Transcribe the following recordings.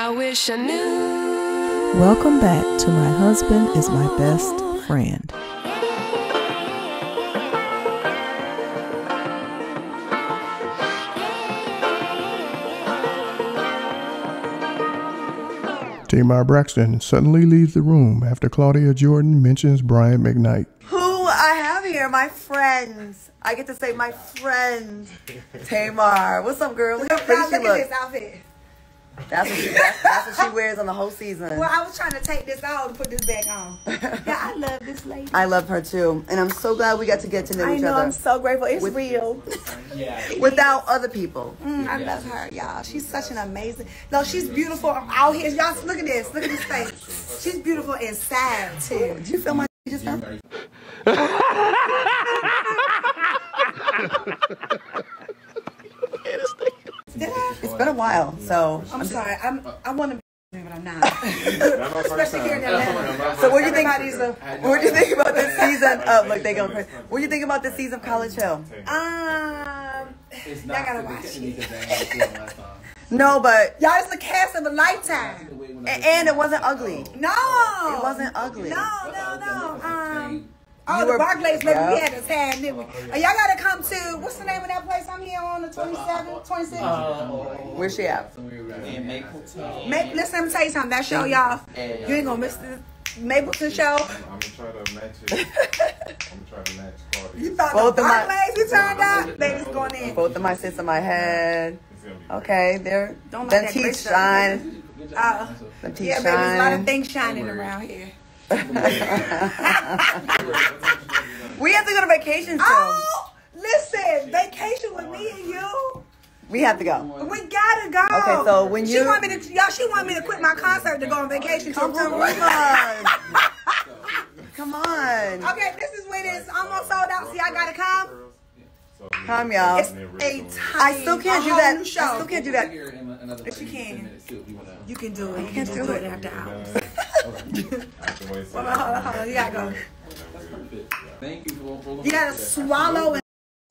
I wish I knew. Welcome back to My Husband is My Best Friend. Tamar Braxton suddenly leaves the room after Claudia Jordan mentions Brian McKnight. Who I have here, my friends. I get to say my friend, Tamar. What's up, girl? Look at this outfit. That's what she wears on the whole season. Well, I was trying to take this out and put this back on. Yeah, I love this lady. I love her too. And I'm so glad we got to get to know each other. I know, I'm so grateful. It's real. Yeah. Without other people. I love her, y'all. She's such an amazing... No, she's beautiful out here. Y'all, look at this. Look at this face. She's beautiful inside too. Did you feel my just now? It's been a while, so I'm sorry. I want to be, but I'm not. Especially here in Atlanta. So what do you think about these? What do you think about this season? Oh, look, they going. What do you think about this season of College Hill? Y'all gotta watch it. No, but y'all, it's the cast of a lifetime, and it wasn't ugly. No, it wasn't ugly. No. Oh, the Barclays, baby, we had a time, didn't we? Y'all got to come to, what's the name of that place I'm here on, the 27th, 26th? Where's she at? In Mapleton. Listen, let me tell you something. That show, y'all, you ain't going to miss the Mapleton show. I'm going to try to match it. I'm going to try to match parties. You thought both the Barclays we turned out? Babies going in. Both of my sits in my head. Okay, they're, don't let that teeth shine. The teeth shine. Yeah, baby, there's a lot of things shining around here. We have to go to vacation soon. Oh, listen, vacation with me and you. We have to go. We gotta go. Okay, so when you she want me to quit my concert to go on vacation. Come on. Okay, this is when it's almost sold out. See, I gotta come. Come, y'all. It's a time. I still can't do that. I still can't do that. If you can, you can do it. You can do it after hours. Hold on. You gotta go. Thank you. You gotta swallow and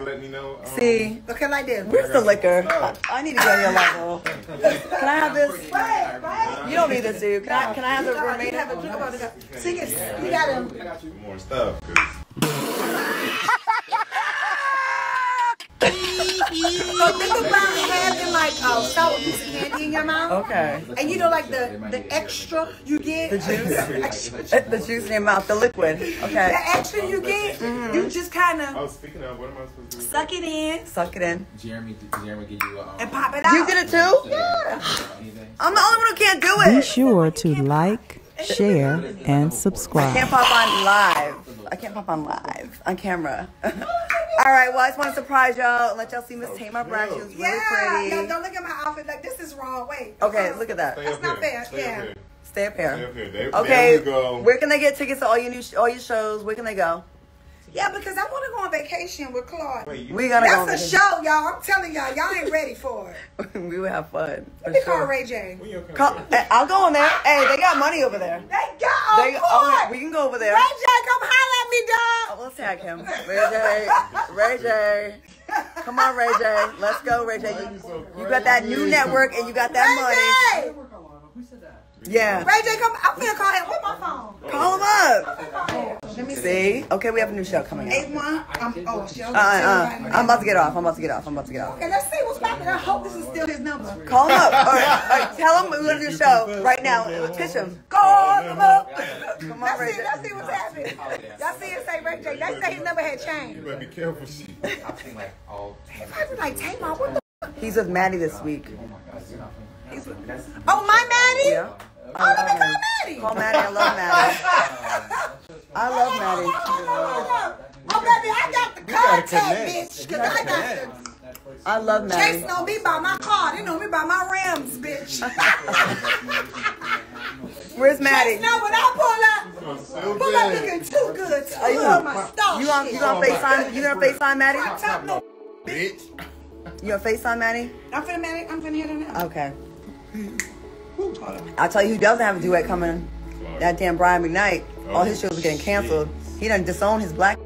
let me know. See, okay, like this. Where's the liquor? I need to go to your level. Can I have this? Wait. You don't need this, dude. Can I have the roommate? Have a drink about it. See, you got him. More stuff. So think about having like a sour piece of candy in your mouth. Okay. And you know, like the extra you get. The juice. The juice in your mouth, the liquid. Okay. The extra you get, you just kind of. Oh, speaking of, what am I supposed to do? Suck it in. Suck it in. Jeremy give you a. And pop it out. You did it too? Yeah. I'm the only one who can't do it. Be sure to like, share, and subscribe. I can't pop on live on camera. All right, well, I just want to surprise y'all and let y'all see Miss Tamar Braxton. Really pretty. Yeah, don't look at my outfit like this is wrong. Wait. Okay, look at that. That's not fair. Yeah. Stay up here. Okay. Go. Where can they get tickets to all your shows? Where can they go? Yeah, because I want to go on vacation with Claude. We gotta go. That's a show, y'all. I'm telling y'all, y'all ain't ready for it. We will have fun. Let me call Ray J. I'll go on there. Hey, they got money over there. We can go over there. Ray J, come holler at me, dog. We'll tag him. Ray J. Come on, Ray J. Let's go, Ray J. You got that new network and you got that Ray money. J. Yeah. Ray J, come. I'm finna call him. Where's my phone? Call him up. Let me see. Okay, we have a new show coming out. 8-1. I'm about to get off. I'm about to get off. Okay, let's see what's happening. I hope this is still his number. Call him up. All right. Tell him we're going to do a show right now. Pitch him. Call him up. Come on, Ray J. Let's see what's happening. Y'all see it say Ray J. They say his number had changed. You better be careful. He's probably like, Tamar, what the fuck? He's with Maddie this week. Oh, my Maddie? Yeah. Oh, let me call Maddie. Call Maddie. I love Maddie. I love Maddie. Oh, baby, I got the contact, bitch. Cause I got the... I love Maddie. Chase know me by my car. They know me by my rims, bitch. Where's Maddie? Chase know when I pull up. Pull up looking too good. To love my stuff. You gonna FaceTime Maddie? I top no bitch. You gonna FaceTime Maddie? I'm finna hit her now. Okay. I'll tell you who doesn't have a duet coming. That damn Brian McKnight. All his shows are getting canceled. He done disowned his black.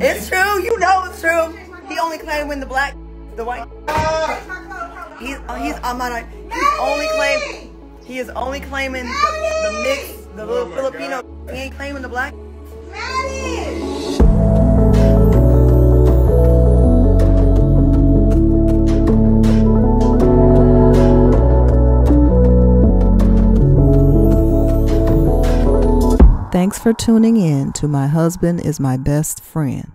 It's true. You know it's true. He only claimed when the black The white. He's on my. He is only claiming the mix, the little Filipino. God. He ain't claiming the black. Maddie. Thanks for tuning in to My Husband is My Best Friend.